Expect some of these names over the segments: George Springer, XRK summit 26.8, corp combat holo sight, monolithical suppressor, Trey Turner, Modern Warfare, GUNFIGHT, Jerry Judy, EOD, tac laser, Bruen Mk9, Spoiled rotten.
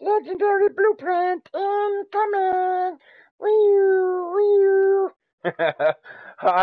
Legendary blueprint incoming. Wee-oo, wee-oo. Hi,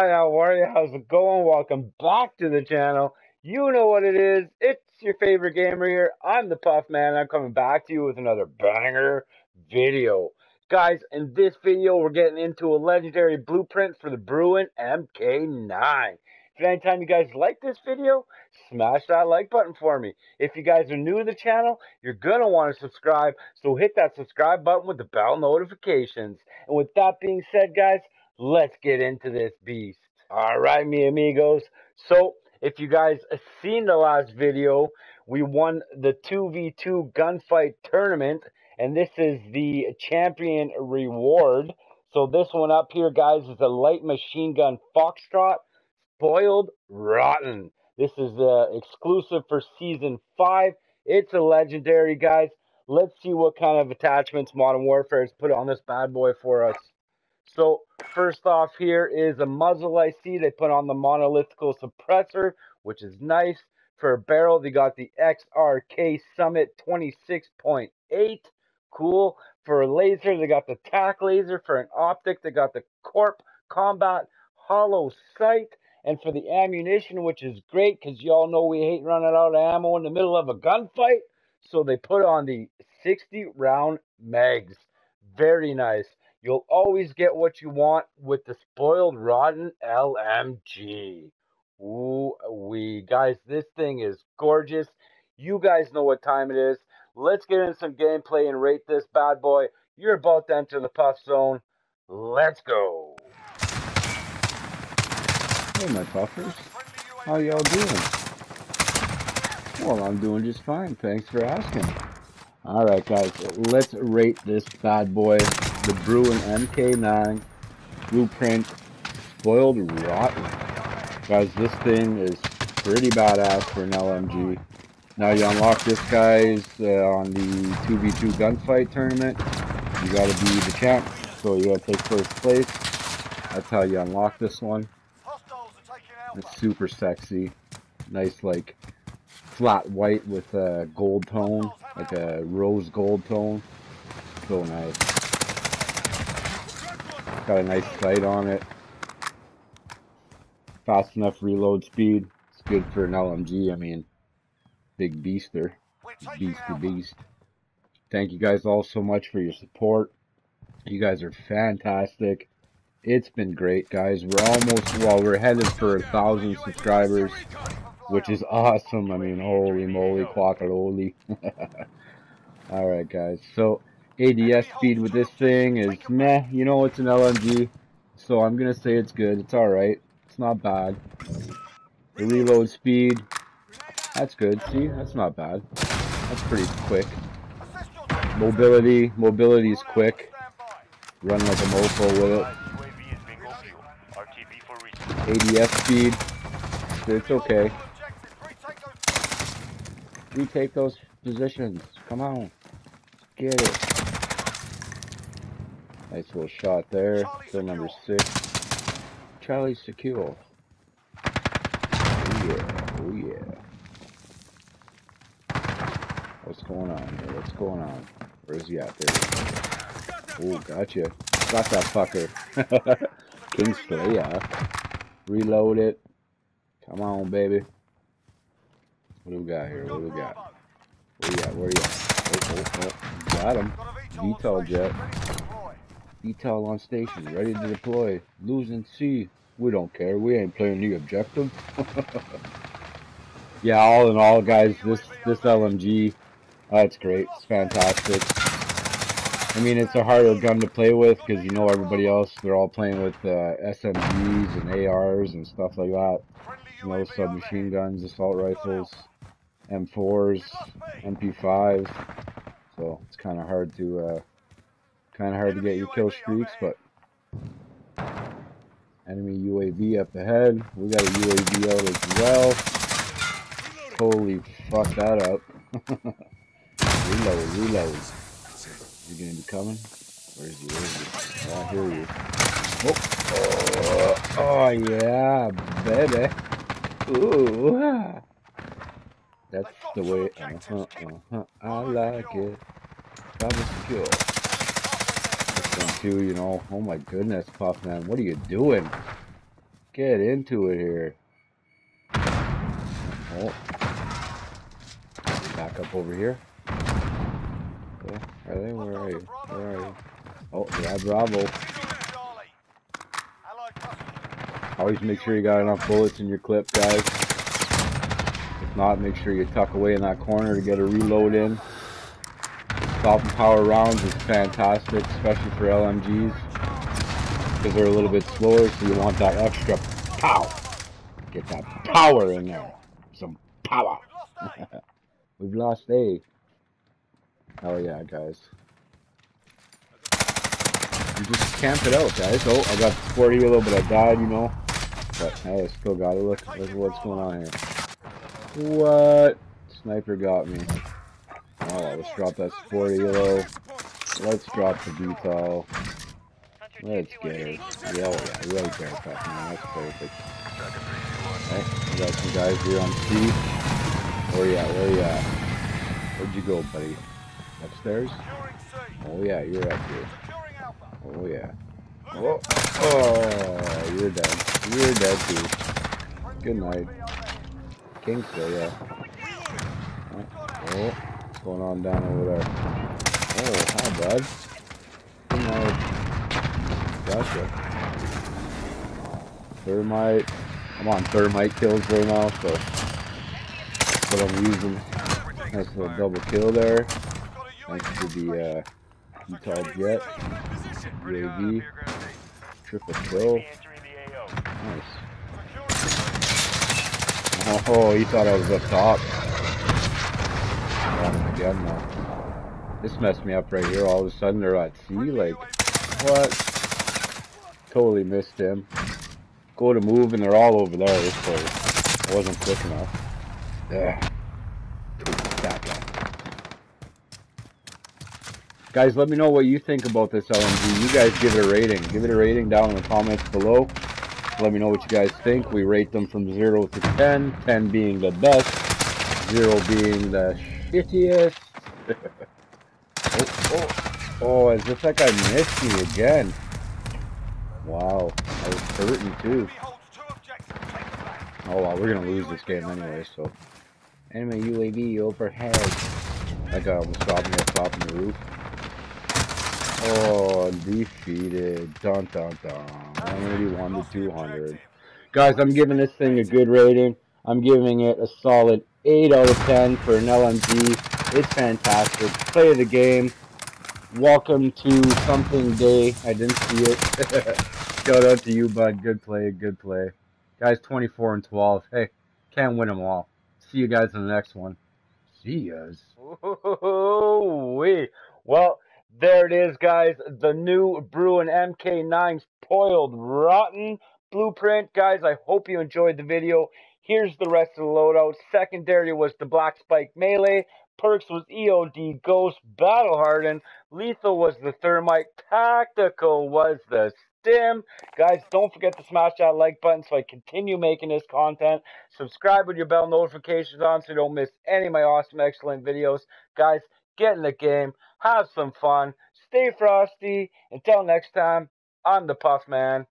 how are you? How's it going? Welcome back to the channel. You know what it is. It's your favorite gamer here. I'm the Puff Man. I'm coming back to you with another banger video. Guys, in this video, we're getting into a legendary blueprint for the Bruen Mk9. If anytime you guys like this video, smash that like button for me. If you guys are new to the channel, you're going to want to subscribe. So hit that subscribe button with the bell notifications. And with that being said, guys, let's get into this beast. All right, mi amigos. So if you guys seen the last video, we won the 2v2 gunfight tournament. And this is the champion reward. So this one up here, guys, is a light machine gun Foxtrot. Spoiled Rotten. This is exclusive for Season 5. It's a legendary, guys. Let's see what kind of attachments Modern Warfare has put on this bad boy for us. So, first off here is a muzzle I see. They put on the monolithical suppressor, which is nice. For a barrel, they got the XRK Summit 26.8. Cool. For a laser, they got the tac laser. For an optic, they got the corp combat holo sight. And for the ammunition, which is great, because you all know we hate running out of ammo in the middle of a gunfight. So they put on the 60-round mags. Very nice. You'll always get what you want with the Spoiled Rotten LMG. Ooh-wee. Guys, this thing is gorgeous. You guys know what time it is. Let's get in some gameplay and rate this bad boy. You're about to enter the Puff Zone. Let's go. Hey my puffers, how y'all doing? Well, I'm doing just fine, thanks for asking. Alright guys, let's rate this bad boy, the Bruen Mk9 Blueprint Spoiled Rotten. Guys, this thing is pretty badass for an LMG. Now you unlock this guy's on the 2v2 gunfight tournament. You gotta be the champ, so you gotta take first place. That's how you unlock this one. It's super sexy, nice like flat white with a gold tone, like a rose gold tone. So nice. Got a nice sight on it. Fast enough reload speed. It's good for an LMG. I mean, big beaster, beast to beast. Thank you guys all so much for your support. You guys are fantastic. It's been great, guys. We're almost, well, we're headed for 1,000 subscribers, which is awesome. I mean, holy moly, cockaloli. Alright, guys. So, ADS speed with this thing is meh. You know, it's an LMG, so I'm going to say it's good. It's alright. It's not bad. The reload speed, that's good. See, that's not bad. That's pretty quick. Mobility is quick. Run like a mofo with it. ADS speed, it's okay. Retake those positions, come on, get it. Nice little shot there, still number 6. Charlie secure. Oh yeah, oh yeah. What's going on here, what's going on? Where's he at? There he is. Oh, gotcha, got that fucker. King Slayer. Reload it. Come on, baby. What do we got here? What do we got? Where you at? Where you at? Oh, oh, oh. Got him. Detail jet. Detail on station. Ready to deploy. Losing C. We don't care. We ain't playing the objective. Yeah, all in all, guys, this LMG, it's great. It's fantastic. I mean, it's a harder gun to play with because you know everybody else, they're all playing with SMGs and ARs and stuff like that. You know, submachine guns, assault rifles, M4s, MP5s. So it's kind of hard to get your kill streaks. But enemy UAV up ahead. We got a UAV out as well. Holy fuck that up! Reload. Is he gonna be coming? Where is he? Oh, I hear you. Oh, oh yeah, baby. Ooh, that's the way. I like it. That was cool. Too, you know. Oh my goodness, Puff Man, what are you doing? Get into it here. Oh. Back up over here. Okay. Are they? Where are you? Where are you? Oh, yeah, Bravo. Always make sure you got enough bullets in your clip, guys. If not, make sure you tuck away in that corner to get a reload in. Stop and power rounds is fantastic, especially for LMGs, because they're a little bit slower, so you want that extra pow. Get that power in there. Some power. We've lost A. Oh yeah, guys. You just camp it out, guys. Oh, I got 40 a little bit. I died, you know. But hey, I still got it. Look what's going on here. What? Sniper got me. Oh, let's drop that 40 yellow. Let's drop the detail. Let's get it. Yeah, right there. That's perfect. Okay, we got some guys here on C. Oh yeah, where you at? Where'd you go, buddy? Upstairs? Oh yeah, you're up here. Oh yeah. Oh, oh, you're dead. You're dead too. Good night. Kingsley, yeah. Oh, what's going on down over there? Oh, hi bud. Good night. Gotcha. Thermite. I'm on thermite kills right now, so that's what I'm using. Nice little double kill there. Thanks to the detailed jet. UAV. Triple kill. Nice. Oh, he thought I was up top. Got him again though. This messed me up right here. All of a sudden they're at sea. Like, what? Totally missed him. Go to move and they're all over there. This place. I wasn't quick enough. Yeah. Guys, let me know what you think about this LMG. You guys give it a rating. Give it a rating down in the comments below. Let me know what you guys think. We rate them from 0 to 10. 10 being the best. 0 being the shittiest. Oh, as if like I missed you again. Wow, I was hurting too. Oh, wow, we're going to lose this game anyway, so. Enemy UAV overhead. That guy almost stopped me up top in the roof. Oh, defeated. Dun, dun, dun. 181 to 200. Guys, I'm giving this thing a good rating. I'm giving it a solid 8 out of 10 for an LMG. It's fantastic. Play the game. Welcome to something day. I didn't see it. Shout out to you, bud. Good play. Good play. Guys, 24 and 12. Hey, can't win them all. See you guys in the next one. See yas. Oh, wait. Well, there it is, guys. The new Bruen Mk9 Spoiled Rotten Blueprint. Guys, I hope you enjoyed the video. Here's the rest of the loadout. Secondary was the Black Spike Melee. Perks was EOD Ghost Battle Hardened. Lethal was the Thermite. Tactical was the Stim. Guys, don't forget to smash that like button so I continue making this content. Subscribe with your bell notifications on so you don't miss any of my awesome, excellent videos. Guys, get in the game, have some fun, stay frosty. Until next time, I'm the Puff Man.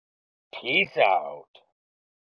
Peace out.